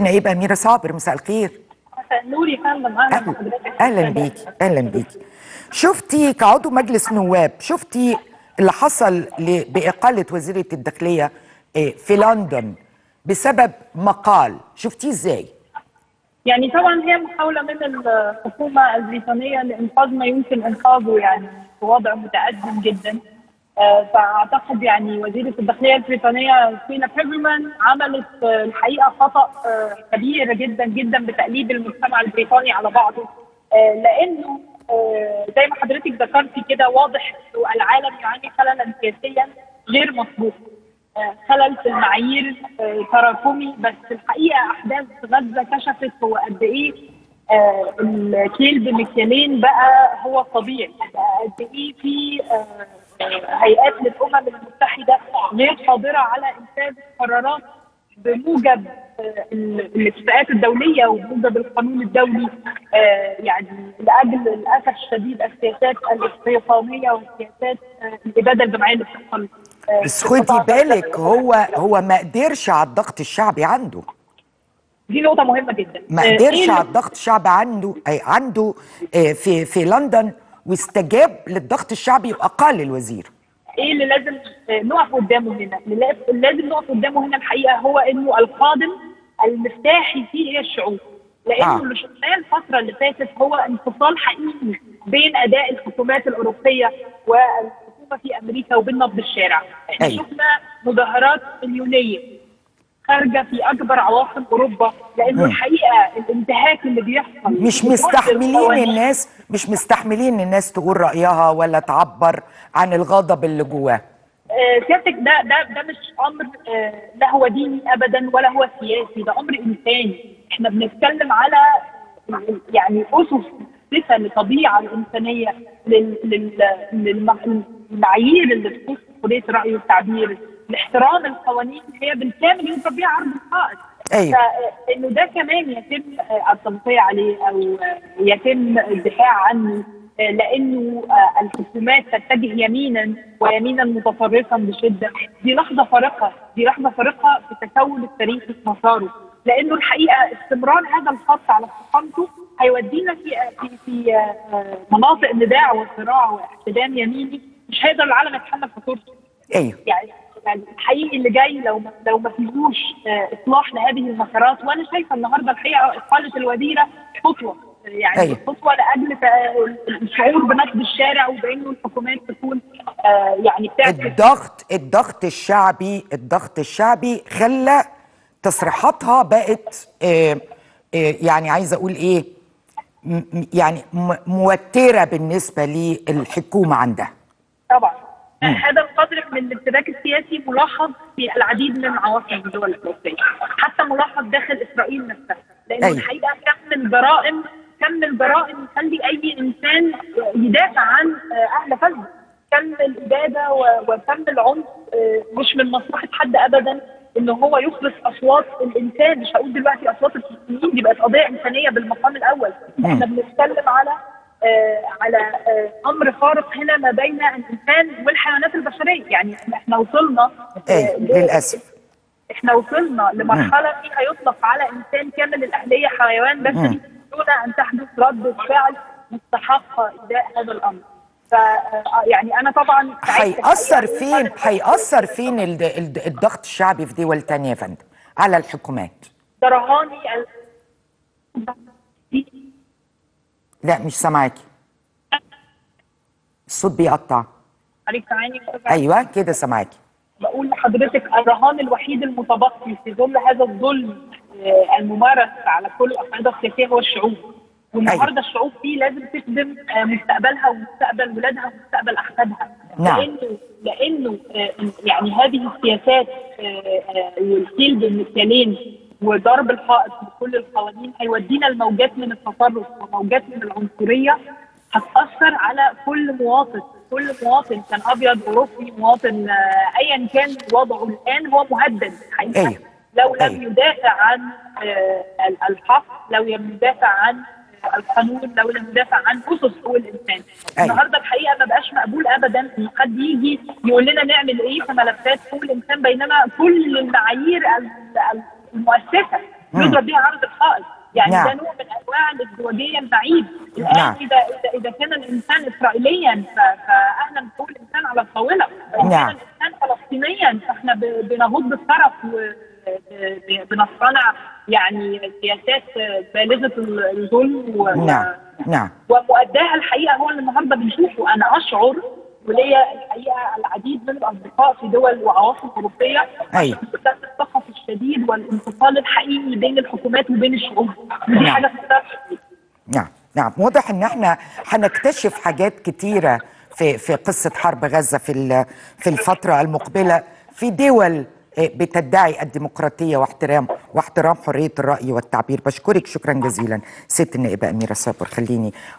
نائب أميرة صابر، مساء الخير. مساء النور يا فندم. أهلا بيكي. أهلا بيكي. شفتي كعضو مجلس نواب، شفتي اللي حصل بإقالة وزيرة الداخلية في لندن بسبب مقال، شفتيه إزاي؟ يعني طبعا هي محاولة من الحكومة البريطانية لإنقاذ ما يمكن إنقاذه، يعني في وضع متأزم جدا. فأعتقد يعني وزيرة الداخلية البريطانية سويلا برافرمان عملت الحقيقة خطأ كبير جدا جدا بتقليد المجتمع البريطاني على بعضه، لأنه زي ما حضرتك ذكرتي كده واضح إنه العالم يعاني خللا سياسيا غير مسبوق، خلل في المعايير تراكمي. بس الحقيقة أحداث غزة كشفت هو قد إيه الكيل بمكيالين بقى هو الطبيعي، بقى قد إيه في هيئات للأمم المتحدة غير قادرة على إنفاذ قرارات بموجب الاتفاقات الدولية وبموجب القانون الدولي. يعني لأجل للأسف الشديد السياسات الاستيطانية والسياسات الإبادة الجماعية اللي بتحصل. بس خدي بالك هو ما قدرش على الضغط الشعبي عنده. دي نقطة مهمة جدا. ما قدرش على الضغط الشعبي عنده في لندن، واستجاب للضغط الشعبي وأقال الوزير. ايه اللي لازم نقف قدامه هنا؟ لازم نقف قدامه هنا الحقيقه هو انه القادم المفتاحي فيه هي الشعوب، لانه اللي شفناه الفتره اللي فاتت هو انفصال حقيقي بين اداء الحكومات الاوروبيه والحكومه في امريكا وبين نبض الشارع. احنا شفنا مظاهرات مليونيه خارجه في اكبر عواصم اوروبا، لانه الحقيقه الانتهاك اللي بيحصل مش مستحملين الناس تقول رايها ولا تعبر عن الغضب اللي جواه. سيادتك ده مش امر لا هو ديني ابدا ولا هو سياسي، ده امر انساني. احنا بنتكلم على يعني اسس صفه للطبيعه الانسانيه، للمعايير اللي بتخص حريه الراي والتعبير، لاحترام القوانين هي بالكامل يضرب بيها عرض الحائط. فانه ده كمان يتم التغطيه عليه او يتم الدفاع عنه، لانه الحكومات تتجه يمينا متطرفا بشده. دي لحظه فارقه في تكون التاريخ في مساره، لانه الحقيقه استمرار هذا الخط على استقامته هيودينا في مناطق نزاع وصراع واحتدام يميني مش هيقدر العالم يتحمل خطورته. يعني الحقيقي اللي جاي لو ما فيهوش اصلاح لهذه المسارات. وانا شايفه النهارده الحقيقه اقاله الوزيره خطوه، يعني خطوه لاجل الشعور بنبض الشارع وبانه الحكومات تكون يعني تعمل الضغط الشعبي خلى تصريحاتها بقت يعني عايزه اقول ايه، يعني موتره بالنسبه للحكومه عندها. طبعا هذا القدر من الارتباك السياسي ملاحظ في العديد من عواصم الدول الاوروبيه، حتى ملاحظ داخل اسرائيل نفسها، لان الحقيقه كم الجرائم يخلي اي انسان يدافع عن اهل فلسطين، كم الاباده وكم العنف. مش من مصلحه حد ابدا ان هو يخلص اصوات الانسان، مش هقول دلوقتي اصوات الفلسطينيين، دي بقت قضيه انسانيه بالمقام الاول. احنا بنتكلم على امر خارق هنا ما بين الانسان والحيوانات البشريه. يعني احنا وصلنا لمرحله فيها يطلق على انسان كامل الاهليه حيوان بشري دون ان تحدث رده فعل مستحقه اداء هذا الامر. يعني انا طبعا هيأثر فين الضغط الشعبي في دول ثانيه يا فندم على الحكومات؟ ده رهاني لا مش سامعاكي، الصوت بيقطع. ايوه كده سامعاكي. بقول لحضرتك الرهان الوحيد المتبقي في ظل هذا الظلم الممارس على كل الاقطار السياسيه هو الشعوب، والنهارده الشعوب دي لازم تخدم مستقبلها ومستقبل ولادها ومستقبل احفادها. لانه يعني هذه السياسات والكيل بالمثالين وضرب الحائط بكل القوانين هيودينا لموجات من التطرف وموجات من العنصريه هتأثر على كل مواطن كان ابيض اوروبي، مواطن ايا كان وضعه الان هو مهدد حقيقه. لو لم يدافع عن الحق، لو لم يدافع عن القانون، لو لم يدافع عن اسس حقوق الانسان. النهارده الحقيقه ما بقاش مقبول ابدا ان حد يجي يقول لنا نعمل ايه في ملفات حقوق الانسان بينما كل المعايير المؤسسه يضرب بها عرض الحائط، يعني ده نوع من انواع الازدواجيه البعيد. الان اذا كان الانسان اسرائيليا فاحنا بنقول انسان على الطاوله، واذا كان الانسان فلسطينيا فاحنا بنغض الطرف وبنصطنع يعني سياسات بالغه الظلم ومؤداها. الحقيقه هو اللي النهارده بنشوفه. انا اشعر وليا الحقيقه العديد من الاصدقاء في دول وعواصم اوروبيه التخصص الشديد والانفصال الحقيقي بين الحكومات وبين الشعوب، ودي حاجه خطيره. نعم واضح ان احنا هنكتشف حاجات كتيره في قصه حرب غزه في الفتره المقبله، في دول بتدعي الديمقراطيه واحترام حريه الراي والتعبير. بشكرك شكرا جزيلا ست النائبه أميرة صابر. خليني